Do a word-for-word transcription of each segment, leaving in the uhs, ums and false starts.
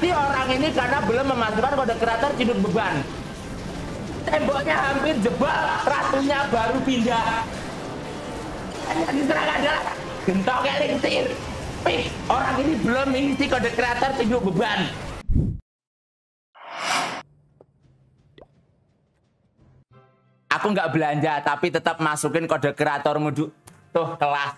mati orang ini karena belum memasukkan kode kreator Ciduk Beban. Temboknya hampir jebol, ratunya baru pindah. Yang diserang adalah gentok eliksir. Pih, orang ini belum mengisi kode kreator Ciduk Beban. Aku nggak belanja, tapi tetap masukin kode kreator mudu. Tuh, kelas.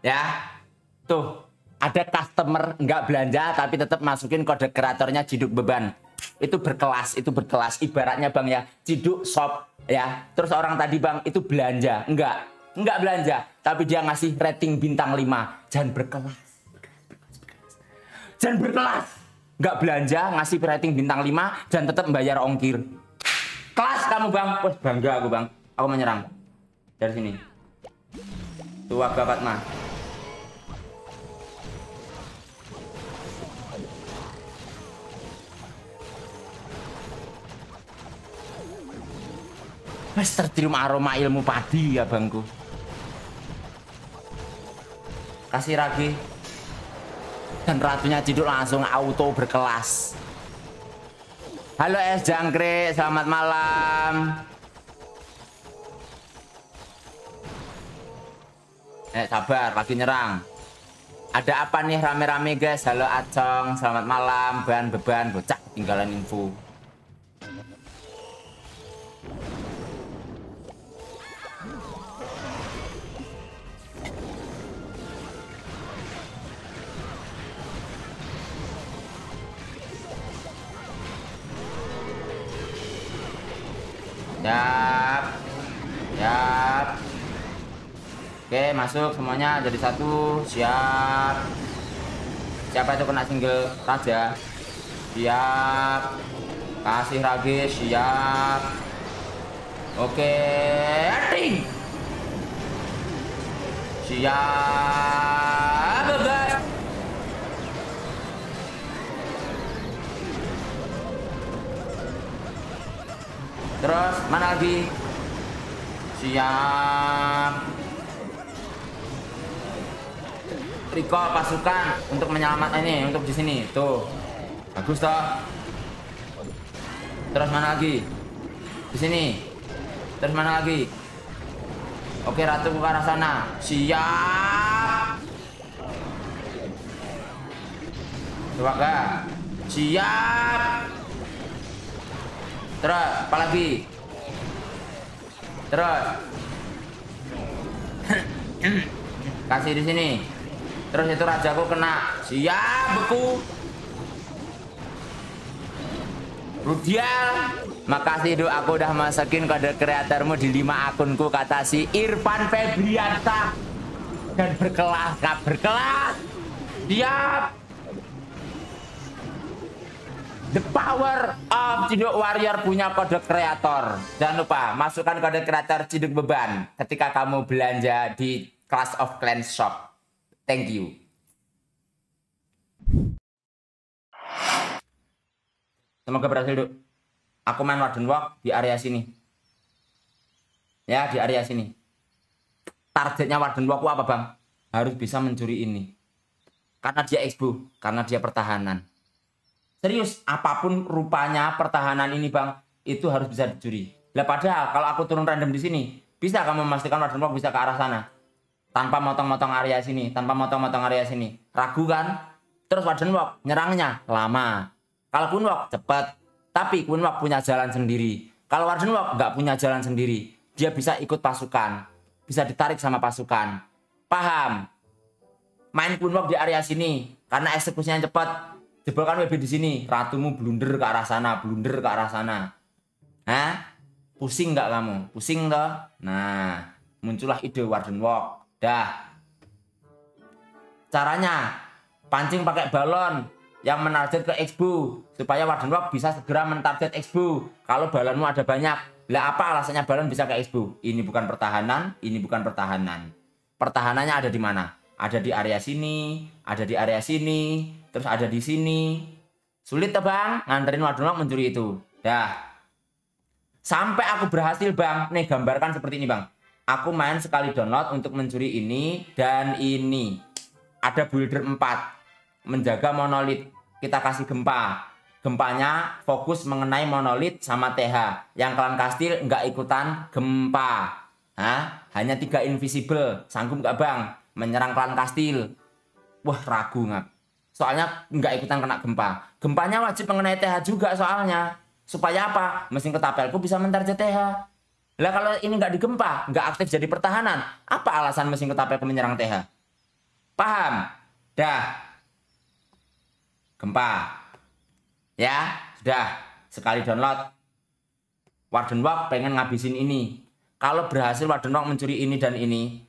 Ya. Tuh, ada customer nggak belanja, tapi tetap masukin kode kreatornya Ciduk Beban. Itu berkelas, itu berkelas. Ibaratnya bang ya, Ciduk Shop. Ya. Terus orang tadi bang, itu belanja. Enggak, enggak belanja. Tapi dia ngasih rating bintang lima. Jangan berkelas. Jangan berkelas. Nggak belanja, ngasih rating bintang lima, jangan tetap membayar ongkir. Kelas kamu bang, wah bangga aku bang. Aku menyerang dari sini. Tua babat mah. Mas tercium aroma ilmu padi ya bangku. Kasih ragi. Dan ratunya Ciduk langsung auto berkelas. Halo Es Jangkrik, selamat malam. Eh sabar, lagi nyerang. Ada apa nih rame-rame guys? Halo Acong, selamat malam. Ban Beban, bocah tinggalan info. Yap, yap. Oke, masuk semuanya jadi satu. Siap. Siapa itu kena single raja? Siap. Kasih rage, siap. Oke, ting. Siap, bebas. Terus, mana lagi? Siap. Recall pasukan untuk menyelamatkan ini, untuk di sini. Tuh. Bagus toh. Terus mana lagi? Di sini. Terus mana lagi? Oke, ratu ke arah sana. Siap. Coba gak? Siap. Terus, apa lagi? Terus. Kasih di sini. Terus itu rajaku kena. Siap, beku. Rudial, makasih Du, aku udah masukin kode kreatormu di lima akunku, kata si Irfan Febriansa. Dan berkelas, gak berkelas. Siap. The power of Ciduk Warrior punya kode kreator. Jangan lupa masukkan kode kreator Ciduk Beban ketika kamu belanja di Clash of Clans Shop. Thank you. Semoga berhasil Duk. Aku main Warden Walk di area sini. Ya di area sini. Targetnya Warden Walk apa bang? Harus bisa mencuri ini. Karena dia expo, karena dia pertahanan. Serius, apapun rupanya pertahanan ini bang, itu harus bisa dicuri. Lah padahal kalau aku turun random di sini, bisa kamu memastikan Warden Walk bisa ke arah sana, tanpa motong-motong area sini, tanpa motong-motong area sini. Ragu kan? Terus Warden Walk nyerangnya lama. Kalau Queen Walk cepat, tapi Queen Walk punya jalan sendiri. Kalau Warden Walk nggak punya jalan sendiri, dia bisa ikut pasukan, bisa ditarik sama pasukan. Paham? Main Queen Walk di area sini, karena eksekusinya cepat. Jebolkan W B di sini, ratumu blunder ke arah sana, blunder ke arah sana. Hah? Pusing nggak kamu? Pusing toh? Nah, muncullah ide Warden Walk. Dah. Caranya pancing pakai balon yang menarget ke expo supaya Warden Walk bisa segera mentarget expo. Kalau balonmu ada banyak, lah apa alasannya balon bisa ke expo? Ini bukan pertahanan, ini bukan pertahanan. Pertahanannya ada di mana? Ada di area sini, ada di area sini. Terus ada di sini. Sulit toh bang, nganterin Warden Walk mencuri itu. Dah. Sampai aku berhasil bang. Nih gambarkan seperti ini bang. Aku main sekali download untuk mencuri ini dan ini. Ada builder empat. Menjaga monolit. kita kasih gempa. Gempanya fokus mengenai monolit sama T H. Yang klan kastil nggak ikutan gempa. Hah? Hanya tiga invisible. Sanggup nggak bang menyerang klan kastil? Wah ragu nggak. Soalnya nggak ikutan kena gempa. Gempanya wajib mengenai T H juga soalnya. Supaya apa? Mesin ketapelku bisa mentarget T H. Lah kalau ini nggak digempa, nggak aktif jadi pertahanan. Apa alasan mesin ketapelku menyerang T H? Paham? Dah. Gempa. Ya, sudah. Sekali download. Warden Walk pengen ngabisin ini. Kalau berhasil Warden Walk mencuri ini dan ini,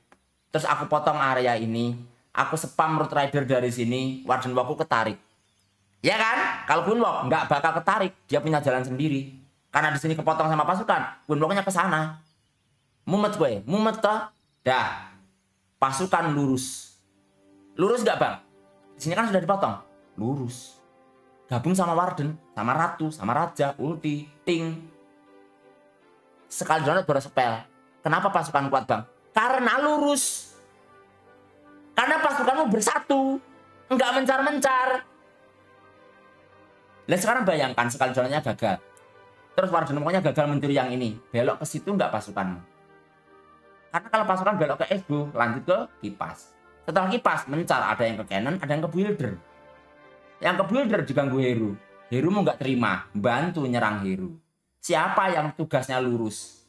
terus aku potong area ini, aku spam root rider dari sini, Warden Walkku ketarik. Ya kan? Kalau Kunwalk nggak bakal ketarik, dia punya jalan sendiri. Karena di sini kepotong sama pasukan, Kunwalknya ke sana. Mumet gue, mumet toh. Dah. Pasukan lurus. Lurus nggak bang? Di sini kan sudah dipotong. Lurus. Gabung sama Warden, sama Ratu, sama Raja, ulti, ting. Sekali download baru sepel. Kenapa pasukan kuat bang? Karena lurus. Karena pasukanmu bersatu, nggak mencar-mencar. Lihat sekarang bayangkan sekali downloadnya gagal. Terus Warden pokoknya gagal mencuri yang ini. Belok ke situ nggak pasukanmu? Karena kalau pasukan belok ke ego, lanjut ke kipas. Setelah kipas, mencar ada yang ke cannon, ada yang ke builder. Yang ke builder diganggu hero. Hero mau nggak terima, bantu nyerang hero. Siapa yang tugasnya lurus?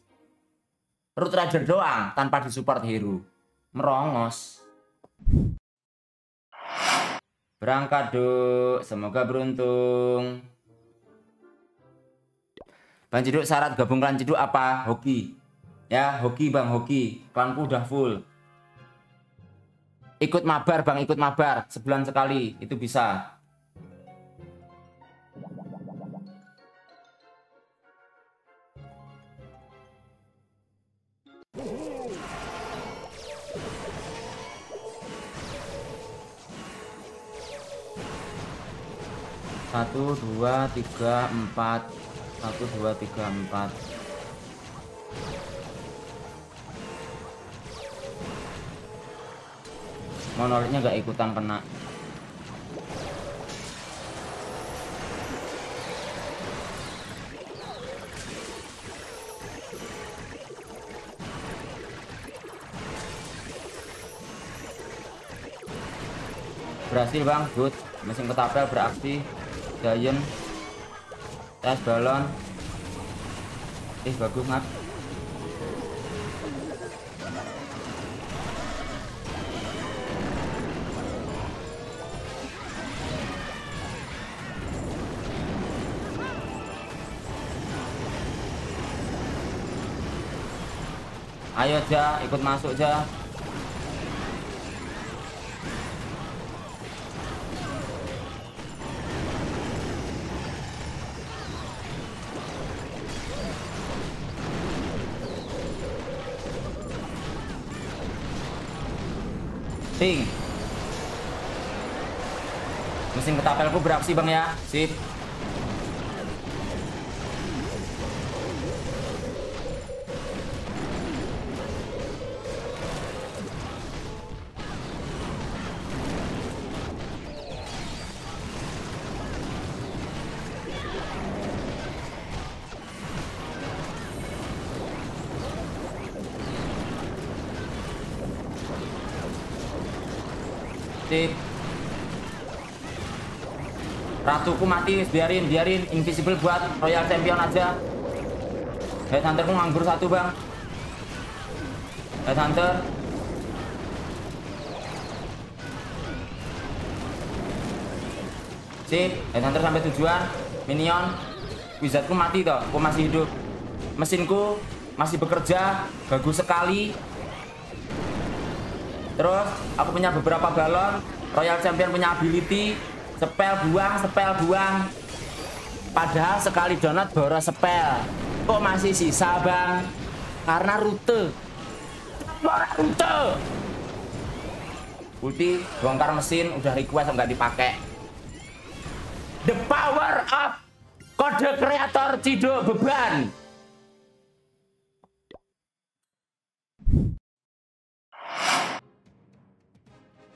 Root rider doang tanpa disupport hero. Merongos. Berangkat Duk, semoga beruntung. Bang Ciduk, syarat gabung klan Ciduk apa? Hoki. Ya, hoki bang, hoki. Klanku udah full. Ikut mabar bang, ikut mabar. Sebulan sekali, itu bisa. Satu, dua, tiga, empat. Satu, dua, tiga, empat. Monolitnya gak ikutan kena. Berhasil bang, good. Mesin ketapel beraksi. Giant tes balon. Eh bagus ngat. Ayo Ja, ikut masuk Ja. Ting. Mesin ketapelku beraksi bang ya. Sip. Ratuku mati, biarin, biarin. Invisible buat Royal Champion aja. Head Hunterku nganggur satu bang. Head Hunter. Sip, Head Hunter sampai tujuan. Minion. Wizardku mati toh, aku masih hidup. Mesinku masih bekerja, bagus sekali. Terus aku punya beberapa balon. Royal Champion punya ability. Spell buang, spell buang. Padahal sekali download boros spell. Kok masih sisa bang? Karena rute. Rute. Ulti bongkar mesin udah request nggak dipakai. The power of kode kreator Ciduk Beban.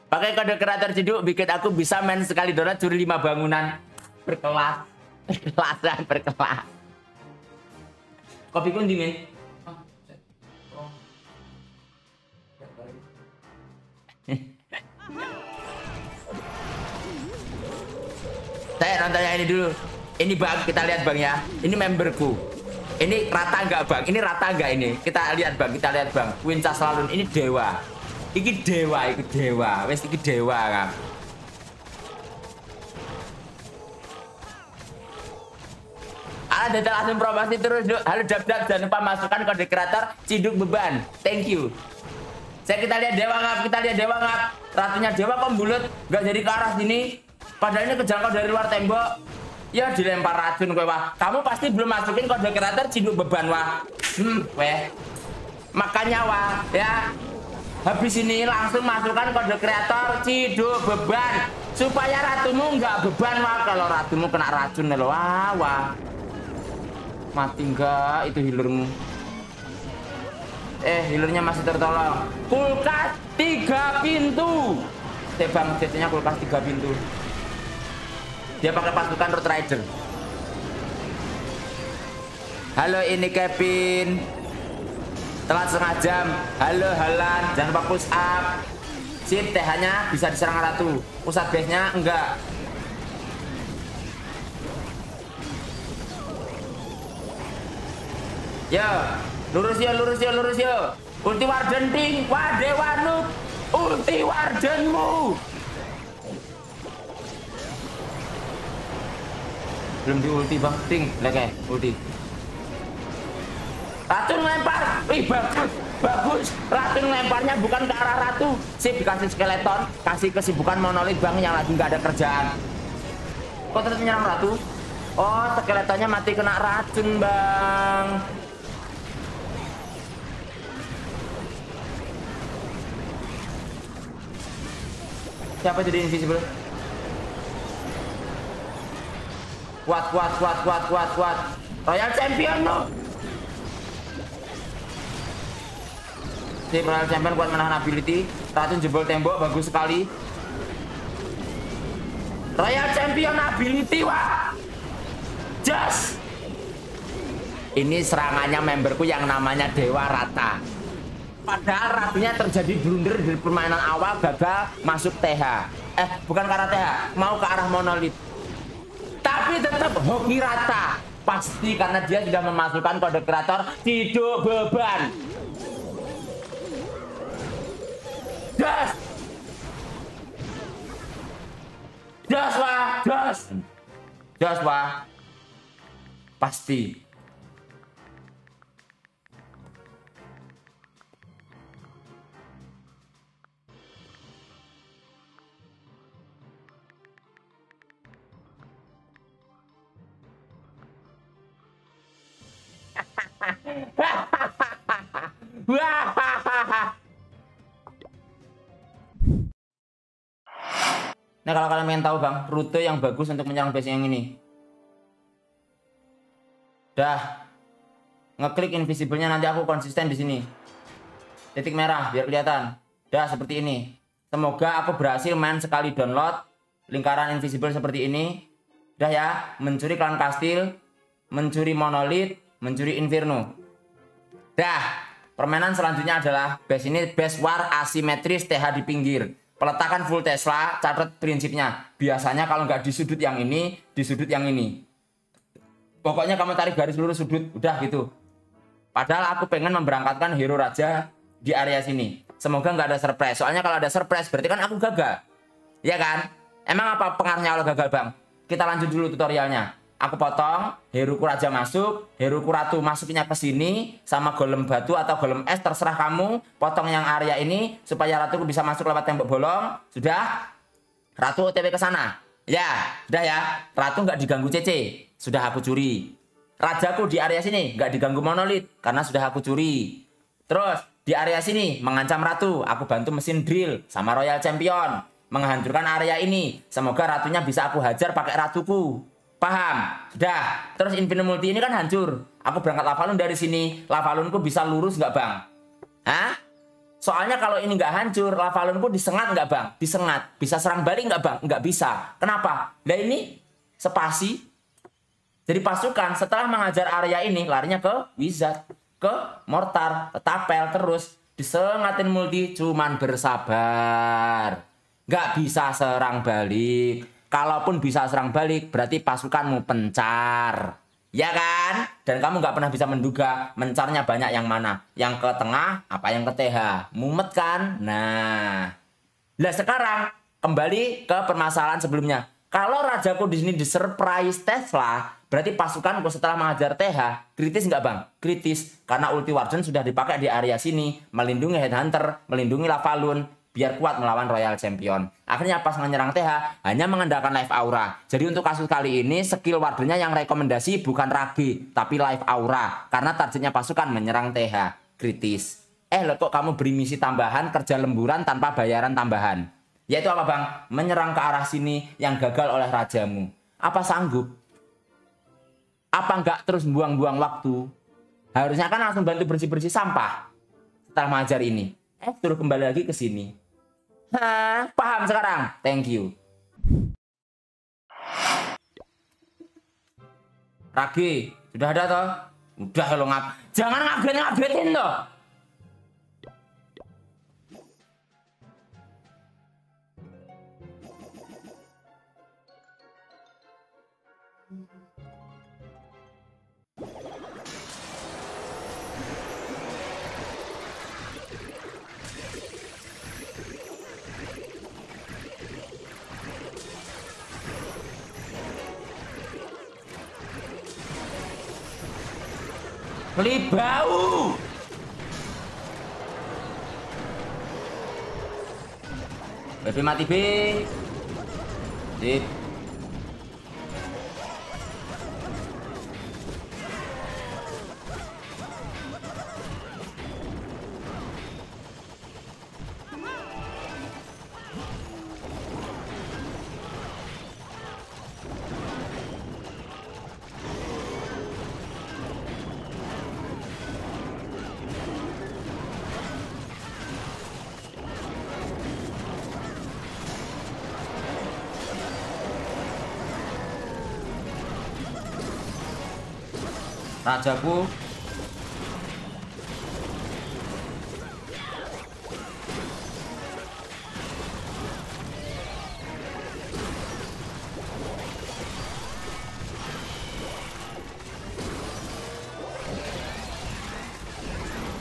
Pakai kode kreator Ciduk bikin aku bisa main sekali donat curi lima bangunan berkelas. Perkelasan berkelas. Kopi pun dingin. Saya nontonnya ini dulu. Ini bang, kita lihat bang ya. Ini memberku. Ini rata nggak bang? Ini rata nggak ini? Kita lihat bang, kita lihat bang. Winca selalu ini dewa. Iki dewa, iki dewa. Wes iki dewa kan. Ala data langsung promosi terus dulu. Halo dap-dap, jangan lupa masukkan kode kreator Ciduk Beban. Thank you. Saya kita lihat dewa ngap, kita lihat dewa ngap. Ratunya dewa kok bulut, nggak jadi ke arah sini. Padahal ini kejangkau dari luar tembok. Ya dilempar racun kowe wah. Kamu pasti belum masukin kode kreator Ciduk Beban wah. Hmm, weh. Makanya wah, ya. Habis ini langsung masukkan kode kreator Ciduk Beban supaya ratumu nggak beban wah. Kalau ratumu kena racun lho wah, wah. Mati enggak itu healermu. Eh, healernya masih tertolong. Kulkas tiga pintu. Tebang C C-nya kulkas tiga pintu. Dia pakai pasukan Road Rider. Halo, ini Kevin. Telat setengah jam. Halo, Halan. Jangan lupa push up. Sip, T H-nya bisa diserang ratu. Pusat base-nya enggak. Yo, lurus yo, lurus yo, lurus yo. Ulti Warden ting. Wah, Dewa Noob. Ulti Wardenmu. Belum di ulti bang, ting, lagi ulti. Ratu lempar, wih bagus, bagus. Ratu lemparnya bukan ke arah ratu. Sip, dikasih skeleton, kasih kesibukan monolit bang yang lagi nggak ada kerjaan. Kok terus menyerang ratu? Oh, skeletonnya mati kena racun bang. Siapa jadi invisible? Kuat, kuat, kuat, kuat, kuat, kuat. Royal Champion lo. Si Royal Champion kuat menahan ability. Racun jebol tembok, bagus sekali. Royal Champion ability, wah. Just. Ini serangannya memberku yang namanya Dewa Rata. Padahal ratunya terjadi blunder dari permainan awal, gagal masuk T H. Eh, bukan karena T H, mau ke arah monolit. Tapi tetap hoki rata. Pasti karena dia sudah memasukkan kode kreator Ciduk Beban. Das. Das wah, das. Das wah. Pasti. Nah, kalau kalian pengen tahu bang, rute yang bagus untuk menyerang base yang ini. Dah. Ngeklik invisible-nya nanti aku konsisten di sini. Titik merah biar kelihatan. Dah seperti ini. Semoga aku berhasil main sekali download lingkaran invisible seperti ini. Dah ya, mencuri klan kastil, mencuri monolit, mencuri inferno. Dah. Permainan selanjutnya adalah base ini, base war asimetris T H di pinggir. Peletakan full Tesla, catat prinsipnya. Biasanya kalau nggak di sudut yang ini, di sudut yang ini. Pokoknya kamu tarik garis lurus sudut, udah gitu. Padahal aku pengen memberangkatkan hero raja di area sini. Semoga nggak ada surprise. Soalnya kalau ada surprise berarti kan aku gagal. Ya kan? Emang apa pengaruhnya kalau gagal bang? Kita lanjut dulu tutorialnya. Aku potong, heroku raja masuk, heroku ratu masuknya ke sini, sama golem batu atau golem es, terserah kamu. Potong yang area ini, supaya ratuku bisa masuk lewat tembok bolong. Sudah? Ratu O T W ke sana. Ya, udah ya. Ratu nggak diganggu C C. Sudah aku curi. Rajaku di area sini, nggak diganggu monolit, karena sudah aku curi. Terus, di area sini, mengancam ratu. Aku bantu mesin drill, sama Royal Champion. Menghancurkan area ini. Semoga ratunya bisa aku hajar pakai ratuku. Paham? Dah. Terus Infinite Multi ini kan hancur. Aku berangkat Lavalun dari sini. Lavalunku bisa lurus nggak bang? Hah? Soalnya kalau ini nggak hancur, Lavalon pun disengat nggak bang? Disengat. Bisa serang balik nggak bang? Nggak bisa. Kenapa? Nah ini spasi. Jadi pasukan setelah mengajar area ini, larinya ke wizard, ke mortar, ke tapel, terus disengatin multi, cuman bersabar. Nggak bisa serang balik. Kalaupun bisa serang balik, berarti pasukanmu pencar. Ya kan? Dan kamu nggak pernah bisa menduga mencarnya banyak yang mana. Yang ke tengah, apa yang ke T H. Mumet kan? Nah. Nah sekarang, kembali ke permasalahan sebelumnya. Kalau rajaku di sini disurprise Tesla, berarti pasukanku setelah mengajar T H, kritis nggak bang? Kritis. Karena ulti Warden sudah dipakai di area sini. Melindungi Headhunter, melindungi Lavalun. Biar kuat melawan Royal Champion. Akhirnya pas menyerang T H hanya mengandalkan live aura. Jadi untuk kasus kali ini skill wardennya yang rekomendasi bukan ragi tapi live aura. Karena targetnya pasukan menyerang T H. Kritis. Eh loh kok kamu beri misi tambahan kerja lemburan tanpa bayaran tambahan. Yaitu apa bang? Menyerang ke arah sini yang gagal oleh rajamu. Apa sanggup? Apa enggak terus buang-buang waktu? Harusnya kan langsung bantu bersih-bersih sampah. Setelah mengajar ini. Eh suruh kembali lagi ke sini. Hah, paham sekarang? Thank you. Ragi, sudah ada toh? Udah lo ngap. Jangan ngabet-ngabetin toh. Beli bau. B P mati B. Sip. Rajaku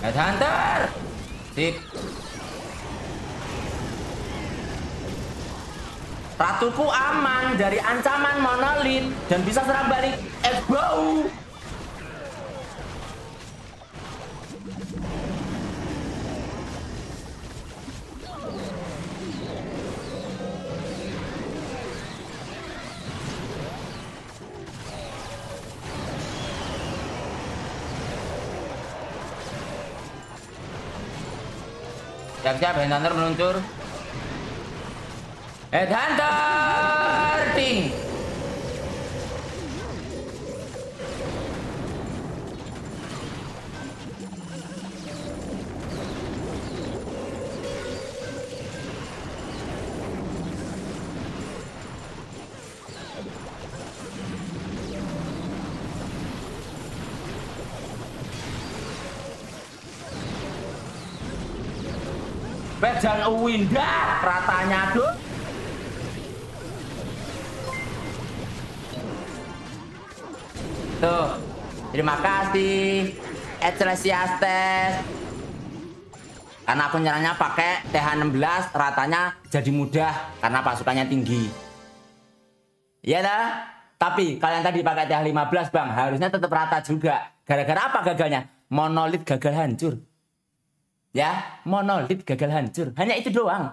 Headhunter sip. Ratuku aman dari ancaman monolith dan bisa serang balik. Eh bau. Siap-siap, Headhunter meluncur. Headhunter ting. Jangan uwindah ratanya tuh. Tuh. Terima kasih Ecclesiastes. Karena aku nyerangnya pakai T H enam belas, ratanya jadi mudah karena pasukannya tinggi. Iya dah. Tapi kalian tadi pakai T H lima belas, Bang, harusnya tetap rata juga. Gara-gara apa gagalnya? Monolit gagal hancur. Ya, monolit gagal hancur. Hanya itu doang.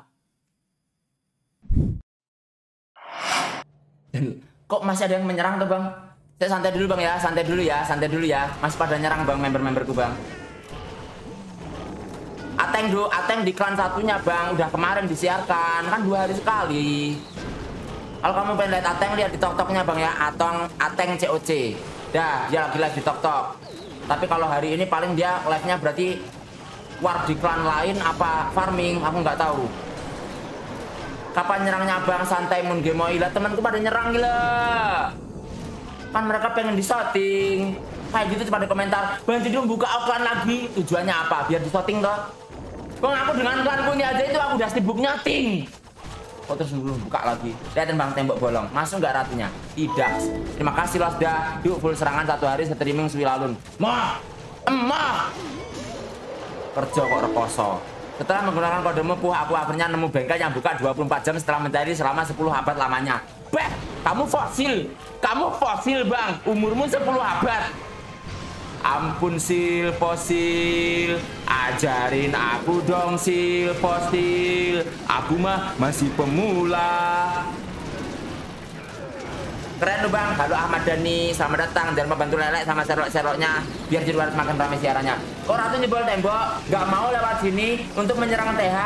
Dan kok masih ada yang menyerang tuh bang? Saya santai dulu bang ya, santai dulu ya, santai dulu ya. Masih pada nyerang bang, member-memberku bang. Ateng do, ateng di klan satunya bang. Udah kemarin disiarkan, kan dua hari sekali. Kalau kamu pengen lihat ateng, lihat di tok-toknya bang ya. Atong, ateng C O C. Dah, dia lagi-lagi di tok-tok. Tapi kalau hari ini paling dia live-nya berarti war di klan lain apa farming, aku nggak tahu. Kapan nyerangnya Bang? Santai mun game ila, temanku pada nyerang gila. Kan mereka pengen disorting. Kayak gitu pada komentar, "Bang Ciduk buka klan lagi." Tujuannya apa? Biar disorting toh. Bang, aku dengan klanku ini aja itu aku udah sibuk nyoting. Oh, terus dulu buka lagi. Lihatin Bang, tembok bolong. Masuk nggak ratunya? Tidak. Terima kasih loh sudah. Yuk full serangan satu hari streaming sewilalun. Mah. Emah. Kerja kok rekoso. Setelah menggunakan kodemu puh, aku akhirnya nemu bengkel yang buka dua puluh empat jam setelah mencari selama sepuluh abad lamanya. Beh, kamu fosil. Kamu fosil, Bang. Umurmu sepuluh abad. Ampun, sil, fosil. Ajarin aku dong, sil, fosil. Aku mah masih pemula. Keren lu, Bang. Halo Ahmad Dhani, selamat datang. Jangan lupa bantu lelek sama serok-seroknya biar jadi waras makan ramai siarannya. Kok Ratu nyebol tembok, nggak mau lewat sini untuk menyerang T H?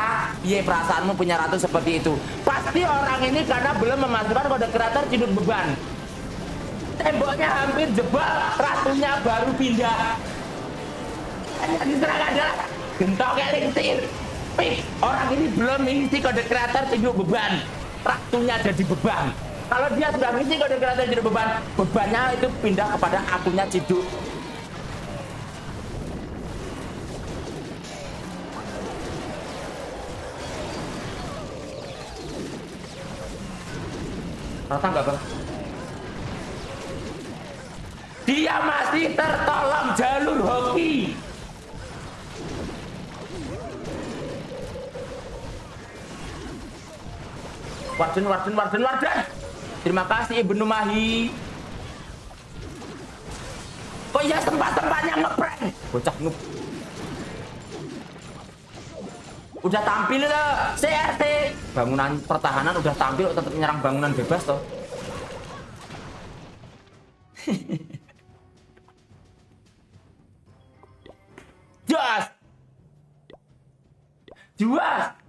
Iya, perasaanmu punya Ratu seperti itu. Pasti orang ini karena belum memasukkan kode kreator Ciduk Beban. Temboknya hampir jebol, Ratunya baru pindah. Hanya diserang ada gentok eliksir. Pih, orang ini belum mengisi kode kreator Ciduk Beban. Ratunya jadi beban. Kalau dia sudah ngisi kode kreator jadi beban, bebannya itu pindah kepada akunnya Ciduk. Rata nggak, Bang? Dia masih tertolong jalur hoki. Warden, warden, warden, warden. Terima kasih Ibnu Mahi. Kok ya tempat-tempatnya ngeprank? Bocah noob. Udah tampil loh, C R T. Bangunan pertahanan udah tampil, tetap menyerang bangunan bebas toh. Jelas. Jelas.